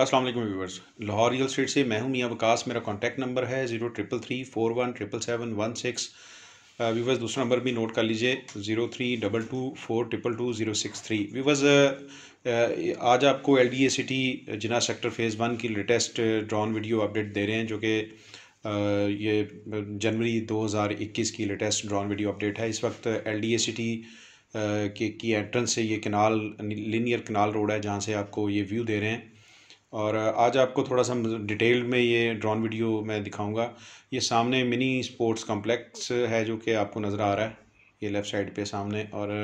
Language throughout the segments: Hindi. अस्सलाम वालेकुम व्यूअर्स, लाहौर रियल स्टेट से मैं हूं मियां वकास। मेरा कॉन्टैक्ट नंबर है 0333417771। व्यूअर्स दूसरा नंबर भी नोट कर लीजिए 0322422063। व्यूअर्स आज आपको LDA सिटी जिना सेक्टर फेज़ 1 की लेटेस्ट ड्रोन वीडियो अपडेट दे रहे हैं, जो कि ये जनवरी 2021 की लेटेस्ट ड्रोन वीडियो अपडेट है। इस वक्त LDA सिटी की एंट्रेंस से ये कनाल लीनियर कनाल रोड है, जहाँ से आपको ये व्यू दे रहे हैं। और आज आपको थोड़ा सा डिटेल में ये ड्रोन वीडियो मैं दिखाऊंगा। ये सामने मिनी स्पोर्ट्स कॉम्प्लेक्स है जो कि आपको नज़र आ रहा है, ये लेफ़्ट साइड पे सामने। और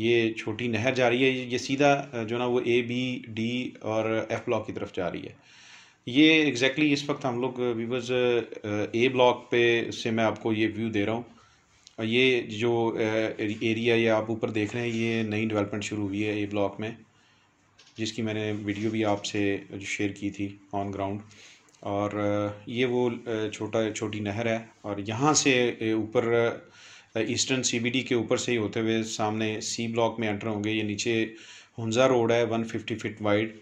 ये छोटी नहर जा रही है, ये सीधा जो ना वो A, B, D और F ब्लॉक की तरफ जा रही है। ये एग्जैक्टली इस वक्त हम लोग व्यूअर्स A ब्लॉक पे से मैं आपको ये व्यू दे रहा हूँ। और ये जो एरिया ये आप ऊपर देख रहे हैं, ये नई डेवलपमेंट शुरू हुई है A ब्लॉक में, जिसकी मैंने वीडियो भी आपसे शेयर की थी ऑन ग्राउंड। और ये वो छोटी नहर है, और यहाँ से ऊपर ईस्टर्न CBD के ऊपर से ही होते हुए सामने C ब्लॉक में एंटर होंगे। ये नीचे हुंजा रोड है 150 फीट वाइड,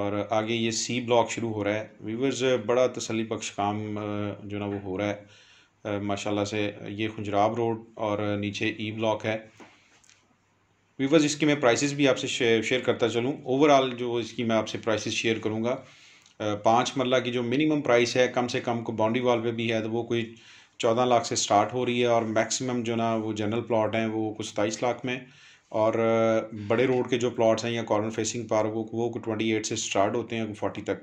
और आगे ये C ब्लॉक शुरू हो रहा है। व्यूअर्स बड़ा तसल्ली बख्श काम जो ना वो हो रहा है माशाल्लाह से। ये खुंजराब रोड और नीचे E ब्लॉक है। व्यूअर्स इसकी मैं प्राइसेस भी आपसे शेयर करता चलूँ। ओवरऑल जो इसकी मैं आपसे प्राइसेस शेयर करूँगा। 5 मरला की जो मिनिमम प्राइस है, कम से कम को बाउंड्री वॉल पे भी है, तो वो कोई 14 लाख से स्टार्ट हो रही है। और मैक्सिमम जो ना वो जनरल प्लॉट हैं वो कुछ 27 लाख में, और बड़े रोड के जो प्लॉट्स हैं या कॉर्नर फेसिंग पार्क वो 28 से स्टार्ट होते हैं, 40 तक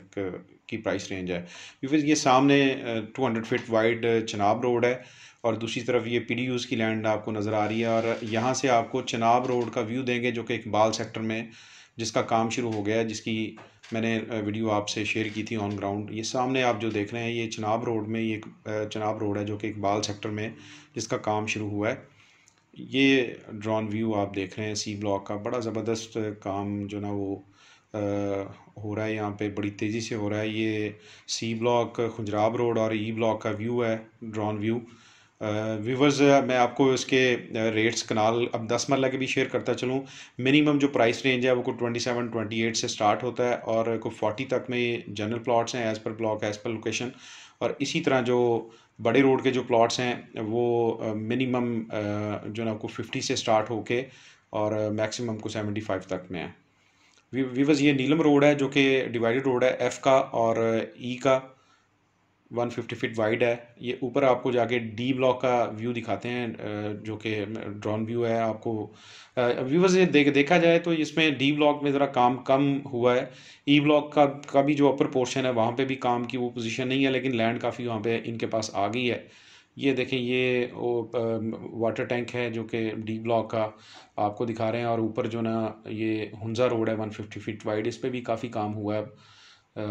की प्राइस रेंज है। व्यूअर्स ये सामने 200 फीट वाइड चनाब रोड है, और दूसरी तरफ ये PDUs की लैंड आपको नज़र आ रही है। और यहाँ से आपको चनाब रोड का व्यू देंगे, जो कि इकबाल सेक्टर में जिसका काम शुरू हो गया है, जिसकी मैंने वीडियो आपसे शेयर की थी ऑन ग्राउंड। ये सामने आप जो देख रहे हैं ये चनाब रोड में, ये चनाब रोड है जो कि इकबाल सेक्टर में जिसका काम शुरू हुआ है। ये ड्रोन व्यू आप देख रहे हैं C ब्लॉक का, बड़ा ज़बरदस्त काम जो ना वो हो रहा है यहाँ पे, बड़ी तेज़ी से हो रहा है। ये C ब्लॉक, खुंजराब रोड और E ब्लॉक का व्यू है, ड्रोन व्यू। व्यूवर्स मैं आपको इसके रेट्स कनाल अब 10 मरला के भी शेयर करता चलूँ। मिनिमम जो प्राइस रेंज है वो को 27-28 से स्टार्ट होता है, और को 40 तक में जनरल प्लॉट्स हैं as per block as per location. और इसी तरह जो बड़े रोड के जो प्लॉट्स हैं वो मिनिमम जो ना आपको 50 से स्टार्ट होके और मैक्सिमम को 75 तक में है। व्यूवर्स ये नीलम रोड है जो कि डिवाइडेड रोड है F का और E का, 150 फीट वाइड है। ये ऊपर आपको जाके D ब्लॉक का व्यू दिखाते हैं, जो कि ड्रोन व्यू है आपको। व्यूवर्स ये देखा जाए तो इसमें D ब्लॉक में ज़रा काम कम हुआ है। E ब्लॉक का भी जो अपर पोर्शन है वहाँ पे भी काम की वो पोजीशन नहीं है, लेकिन लैंड काफ़ी वहाँ पे इनके पास आ गई है। ये देखें ये वाटर टैंक है जो कि D ब्लॉक का आपको दिखा रहे हैं, और ऊपर जो ना ये हुंजा रोड है 150 फीट वाइड, इस पर भी काफ़ी काम हुआ है।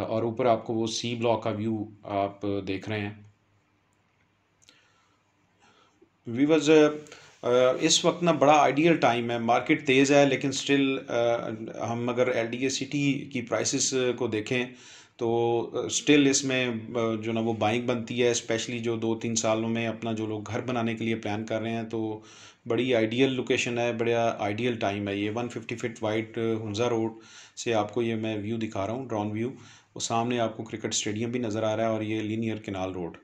और ऊपर आपको वो C ब्लॉक का व्यू आप देख रहे हैं। व्यूअर्स इस वक्त ना बड़ा आइडियल टाइम है, मार्केट तेज़ है, लेकिन स्टिल हम अगर LDA सिटी की प्राइसेस को देखें तो स्टिल इसमें जो ना वो बाइंग बनती है, स्पेशली जो 2-3 सालों में अपना जो लोग घर बनाने के लिए प्लान कर रहे हैं। तो बड़ी आइडियल लोकेशन है, बड़ा आइडियल टाइम है। ये 150 फीट वाइड हुंजा रोड से आपको ये मैं व्यू दिखा रहा हूँ, ड्रोन व्यू। और सामने आपको क्रिकेट स्टेडियम भी नज़र आ रहा है, और ये लीनियर कनाल रोड।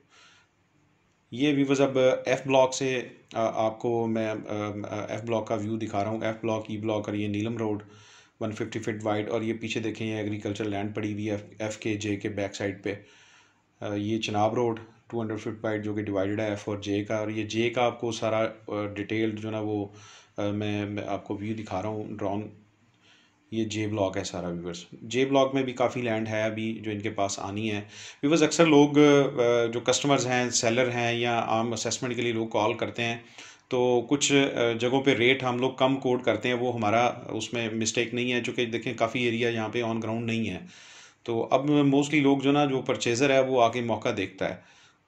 ये व्यूवर्स अब F ब्लॉक से आपको मैं F ब्लॉक का व्यू दिखा रहा हूँ, F ब्लॉक, E ब्लॉक और ये नीलम रोड 150 फीट वाइड। और ये पीछे देखें ये एग्रीकल्चर लैंड पड़ी हुई है F के J के बैक साइड पे। ये चनाब रोड 200 फीट वाइड जो कि डिवाइडेड है F और J का, और ये J का आपको सारा डिटेल्ड जो ना वो मैं आपको व्यू दिखा रहा हूँ ड्रोन। ये J ब्लॉक है सारा। व्यूवर्स J ब्लॉक में भी काफ़ी लैंड है अभी जो इनके पास आनी है। व्यूवर्स अक्सर लोग जो कस्टमर्स हैं, सेलर हैं या आम असेसमेंट के लिए लोग कॉल करते हैं, तो कुछ जगहों पे रेट हम लोग कम कोड करते हैं, वो हमारा उसमें मिस्टेक नहीं है, चूँकि देखें काफ़ी एरिया यहाँ पे ऑन ग्राउंड नहीं है। तो अब मोस्टली लोग जो ना जो परचेज़र है वो आके मौका देखता है,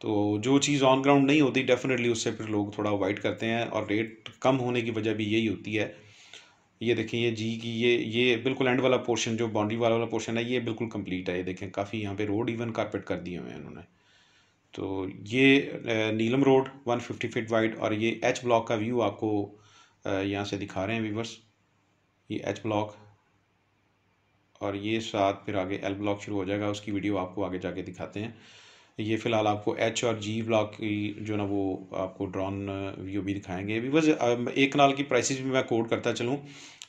तो जो चीज़ ऑन ग्राउंड नहीं होती डेफिनेटली उससे फिर लोग थोड़ा अवॉइड करते हैं, और रेट कम होने की वजह भी यही होती है। ये देखें ये G की ये बिल्कुल एंड वाला पोर्शन जो बाउंड्री वाला पोर्शन है ये बिल्कुल कम्प्लीट है। ये देखें काफ़ी यहाँ पर रोड इवन कारपेट कर दिए हुए हैं उन्होंने। तो ये नीलम रोड 150 फीट वाइड, और ये H ब्लॉक का व्यू आपको यहाँ से दिखा रहे हैं व्यूवर्स। ये H ब्लॉक और ये साथ फिर आगे एल ब्लॉक शुरू हो जाएगा, उसकी वीडियो आपको आगे जाके दिखाते हैं। ये फ़िलहाल आपको एच और जी ब्लॉक की जो ना वो आपको ड्रोन व्यू भी दिखाएंगे। व्यूअर्स एक कनाल की प्राइसेस भी मैं कोड करता चलूँ।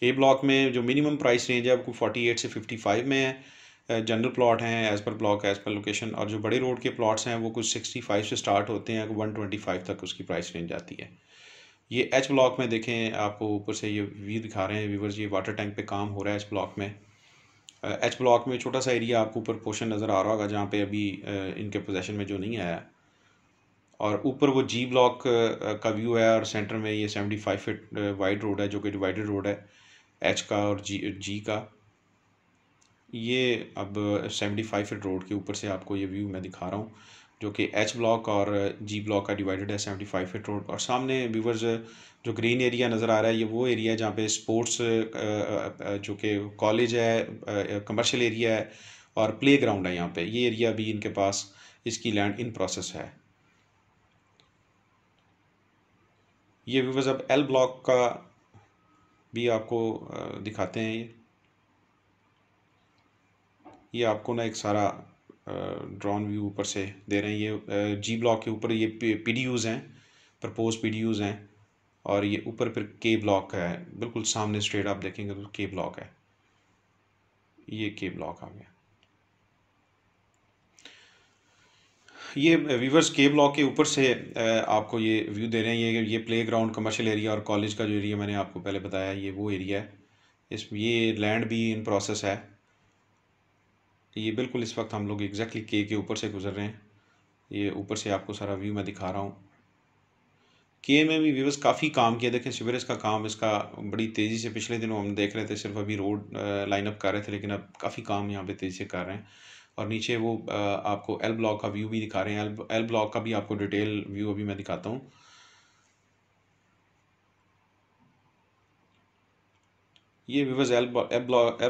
ए ब्लॉक में जो मिनिमम प्राइस रेंज है आपको 48 से 55 में है, जनरल प्लॉट हैं as per block as per location, और जो बड़े रोड के प्लॉट्स हैं वो कुछ 65 से स्टार्ट होते हैं, 125 तक उसकी प्राइस रेंज आती है। ये एच ब्लॉक में देखें, आपको ऊपर से ये व्यू दिखा रहे हैं व्यूअर्स, ये वाटर टैंक पे काम हो रहा है एच ब्लॉक में। एच ब्लॉक में छोटा सा एरिया आपको ऊपर पोर्शन नज़र आ रहा होगा जहाँ पे अभी इनके पोजेशन में जो नहीं आया, और ऊपर वो जी ब्लॉक का व्यू है, और सेंटर में ये 75 फिट वाइड रोड है जो कि डिवाइडेड रोड है एच का और जी का। ये अब 75 फिट रोड के ऊपर से आपको ये व्यू मैं दिखा रहा हूँ जो कि एच ब्लॉक और जी ब्लॉक का डिवाइडेड है 75 फिट रोड। और सामने व्यूवर्स जो ग्रीन एरिया नज़र आ रहा है ये वो एरिया है जहाँ पे स्पोर्ट्स जो कि कॉलेज है, कमर्शियल एरिया है और प्ले ग्राउंड है। यहाँ पे ये एरिया भी इनके पास, इसकी लैंड इन प्रोसेस है। ये व्यूवर्स अब एल ब्लॉक का भी आपको दिखाते हैं। ये आपको ना एक सारा ड्रोन व्यू ऊपर से दे रहे हैं। ये जी ब्लॉक के ऊपर ये पीडीयूज़ हैं, प्रपोज पीडीयूज़ हैं, और ये ऊपर फिर के ब्लॉक है, बिल्कुल सामने स्ट्रेट आप देखेंगे तो के ब्लॉक है। ये के ब्लॉक आ गया। ये व्यूवर्स के ब्लॉक के ऊपर से आपको ये व्यू दे रहे हैं। ये प्ले ग्राउंड, कमर्शियल एरिया और कॉलेज का जो एरिया मैंने आपको पहले बताया ये वो एरिया है। इस ये लैंड भी इन प्रोसेस है। ये बिल्कुल इस वक्त हम लोग एग्जैक्टली के ऊपर से गुजर रहे हैं। ये ऊपर से आपको सारा व्यू मैं दिखा रहा हूँ। के में भी व्यूअर्स काफ़ी काम किया, देखें सीवरेज का काम इसका बड़ी तेज़ी से, पिछले दिनों हम देख रहे थे सिर्फ अभी रोड लाइनअप कर रहे थे, लेकिन अब काफ़ी काम यहाँ पे तेज़ी से कर रहे हैं। और नीचे वो आपको एल ब्लॉक का व्यू भी दिखा रहे हैं। एल ब्लॉक का भी आपको डिटेल व्यू अभी मैं दिखाता हूँ। ये व्यूअर्स एल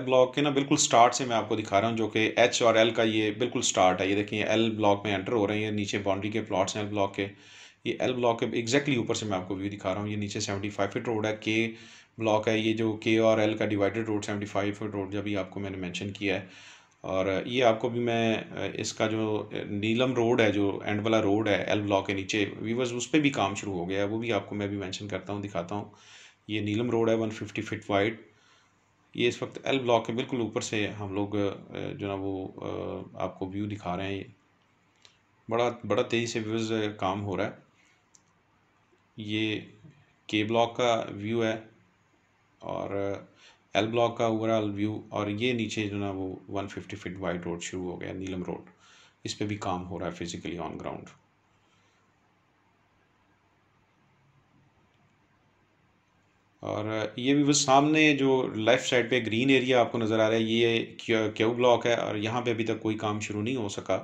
ब्लॉक के ना बिल्कुल स्टार्ट से मैं आपको दिखा रहा हूँ, जो कि एच और एल का ये बिल्कुल स्टार्ट है। ये देखिए एल ब्लॉक में एंटर हो रहे हैं, नीचे बाउंड्री के प्लॉट्स हैं एल ब्लॉक के। ये एल ब्लॉक के एग्जैक्टली ऊपर से मैं आपको व्यू दिखा रहा हूँ। ये नीचे 75 फीट रोड है, के ब्लॉक है, ये जो के और एल का डिवाइडेड रोड 75 फीट रोड जब आपको मैंने मैंशन किया है। और ये आपको भी मैं इसका जो नीलम रोड है, जो एंड वाला रोड है एल ब्लॉक के नीचे व्यूअर्स, उस पर भी काम शुरू हो गया है, वो भी आपको मैं भी मैंशन करता हूँ, दिखाता हूँ। ये नीलम रोड है 150 फीट वाइड। ये इस वक्त एल ब्लॉक के बिल्कुल ऊपर से हम लोग जो ना वो आपको व्यू दिखा रहे हैं। ये बड़ा तेज़ी से व्यूज़ काम हो रहा है। ये के ब्लॉक का व्यू है और एल ब्लॉक का ओवरऑल व्यू, और ये नीचे जो ना वो 150 फीट वाइड रोड शुरू हो गया नीलम रोड, इस पे भी काम हो रहा है फिज़िकली ऑन ग्राउंड। और ये भी वो सामने जो लेफ़्ट साइड पे ग्रीन एरिया आपको नज़र आ रहा है ये क्यू ब्लॉक है, और यहाँ पे अभी तक कोई काम शुरू नहीं हो सका।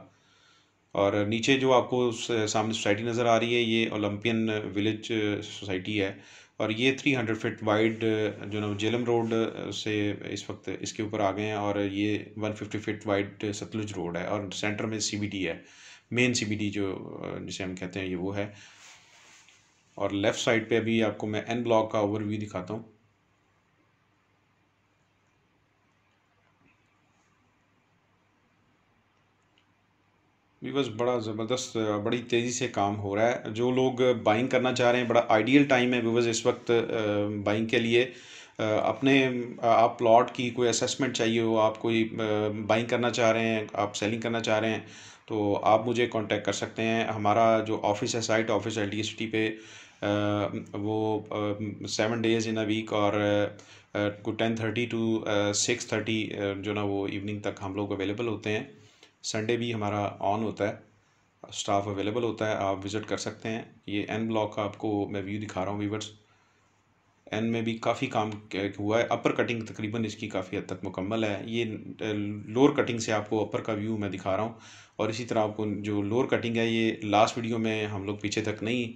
और नीचे जो आपको सामने सोसाइटी नज़र आ रही है ये ओलंपियन विलेज सोसाइटी है, और ये 300 फीट वाइड जो ना जेलम रोड से इस वक्त इसके ऊपर आ गए हैं, और ये 150 फीट वाइड सतलुज रोड है, और सेंटर में CBD है, मेन CBD जो जिसे हम कहते हैं ये वो है। और लेफ़्ट साइड पे अभी आपको मैं एन ब्लॉक का ओवरव्यू दिखाता हूँ। व्यूअर्स बड़ा ज़बरदस्त, बड़ी तेज़ी से काम हो रहा है। जो लोग बाइंग करना चाह रहे हैं बड़ा आइडियल टाइम है व्यूअर्स इस वक्त बाइंग के लिए। अपने आप प्लॉट की कोई असेसमेंट चाहिए हो, आप कोई बाइंग करना चाह रहे हैं, आप सेलिंग करना चाह रहे हैं, तो आप मुझे कांटेक्ट कर सकते हैं। हमारा जो ऑफिस है, साइट ऑफिस LDA सिटी पे, वो 7 days इन अ वीक और 10:30 to 6:30 जो ना वो इवनिंग तक हम लोग अवेलेबल होते हैं। संडे भी हमारा ऑन होता है, स्टाफ अवेलेबल होता है, आप विज़िट कर सकते हैं। ये एन ब्लॉक का आपको मैं व्यू दिखा रहा हूँ व्यूवर्स। एन में भी काफ़ी काम हुआ है, अपर कटिंग तकरीबन इसकी काफ़ी हद तक मुकम्मल है। ये लोअर कटिंग से आपको अपर का व्यू मैं दिखा रहा हूँ, और इसी तरह आपको जो लोअर कटिंग है ये लास्ट वीडियो में हम लोग पीछे तक नहीं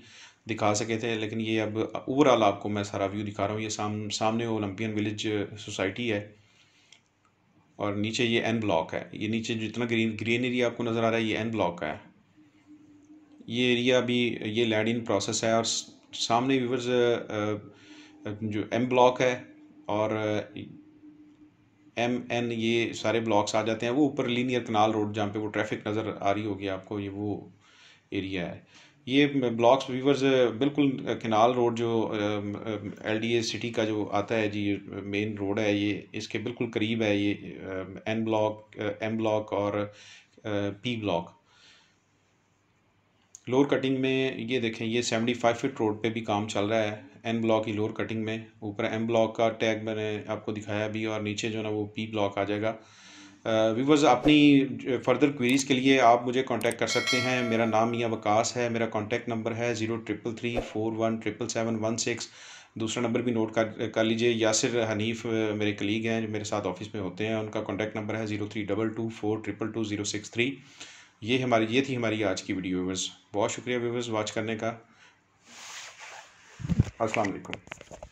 दिखा सके थे, लेकिन ये अब ओवरऑल आपको मैं सारा व्यू दिखा रहा हूँ। ये सामने ओलंपियन विलेज सोसाइटी है, और नीचे ये एन ब्लॉक है। ये नीचे जितना ग्रीन एरिया आपको नज़र आ रहा है ये एन ब्लॉक का है। ये एरिया भी, ये लैंड इन प्रोसेस है, और सामने व्यूवर्स जो एम ब्लॉक है, और MN ये सारे ब्लॉक्स आ जाते हैं। वो ऊपर लीनियर कनाल रोड जहाँ पे वो ट्रैफिक नज़र आ रही होगी आपको, ये वो एरिया है। ये ब्लॉक्स व्यूवर्स बिल्कुल कनाल रोड जो LDA सिटी का जो आता है जी, मेन रोड है ये, इसके बिल्कुल करीब है ये N ब्लॉक, M ब्लॉक और P ब्लॉक। लोअर कटिंग में ये देखें, ये 75 फीट रोड पे भी काम चल रहा है N ब्लॉक की लोअर कटिंग में। ऊपर M ब्लॉक का टैग मैंने आपको दिखाया अभी, और नीचे जो ना वो P ब्लॉक आ जाएगा। व्यूवर्स अपनी फर्दर क्वेरीज़ के लिए आप मुझे कांटेक्ट कर सकते हैं। मेरा नाम मियां वकास है, मेरा कांटेक्ट नंबर है 03334177716। दूसरा नंबर भी नोट कर लीजिए, यासिर हनीफ मेरे कलीग हैं जो मेरे साथ ऑफिस में होते हैं, उनका कांटेक्ट नंबर है 03224222063। ये थी हमारी आज की वीडियो व्यूवर्स। बहुत शुक्रिया व्यूवर्स वॉच करने का। अस्सलाम वालेकुम।